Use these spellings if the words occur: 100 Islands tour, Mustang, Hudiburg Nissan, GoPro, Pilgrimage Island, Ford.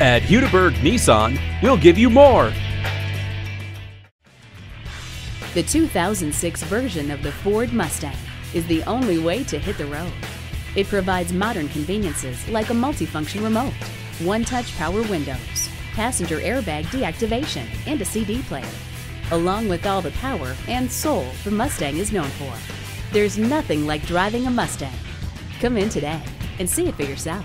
At Hudiburg Nissan, we'll give you more. The 2006 version of the Ford Mustang is the only way to hit the road. It provides modern conveniences like a multifunction remote, one-touch power windows, passenger airbag deactivation, and a CD player, along with all the power and soul the Mustang is known for. There's nothing like driving a Mustang. Come in today and see it for yourself.